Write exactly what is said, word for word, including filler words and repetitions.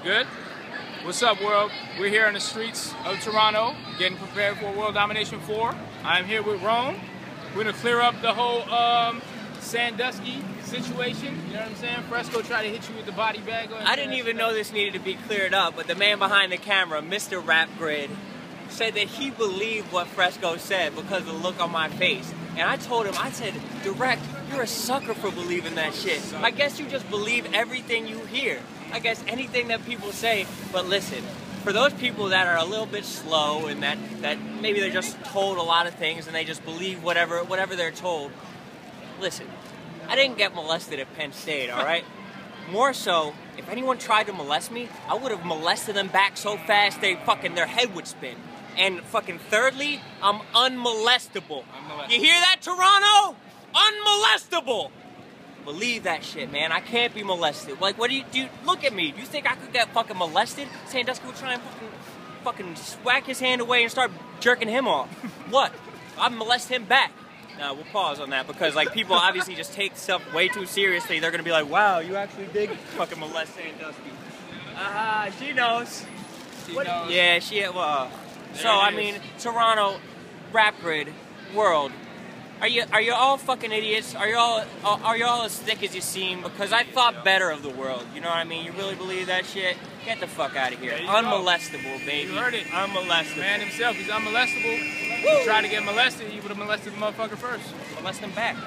I'm good. What's up, world? We're here in the streets of Toronto, getting prepared for World Domination four. I'm here with Rone. We're gonna clear up the whole um, Sandusky situation. You know what I'm saying? Fresco tried to hit you with the body bag. I didn't even know this needed to be cleared up, but the man behind the camera, Mister Rap Grid, said that he believed what Fresco said because of the look on my face. And I told him, I said, Direct, you're a sucker for believing that shit. I guess you just believe everything you hear. I guess anything that people say, but listen, for those people that are a little bit slow and that, that maybe they're just told a lot of things and they just believe whatever, whatever they're told, listen, I didn't get molested at Penn State, all right? More so, if anyone tried to molest me, I would have molested them back so fast they fucking, their head would spin. And fucking thirdly, I'm unmolestable. unmolestable. You hear that, Toronto? Unmolestable! Believe that shit, man. I can't be molested. Like, what do you do? Look at me. Do you think I could get fucking molested? Sandusky would try and fucking, fucking whack his hand away and start jerking him off. What? I'd molest him back. Now, we'll pause on that because, like, people obviously just take stuff way too seriously. They're gonna be like, wow, you actually did fucking molest Sandusky. Aha, uh-huh, she knows. She what? knows. Yeah, she, well. So, I mean, Toronto, Rap Grid, World. Are you are you all fucking idiots? Are you all are you all as thick as you seem? Because I thought better of the world. You know what I mean? You really believe that shit? Get the fuck out of here. Unmolestable, go. baby. You heard it. Unmolestable. Man himself, he's unmolestable. Woo. If he tried to get molested, he would have molested the motherfucker first. Molest him back.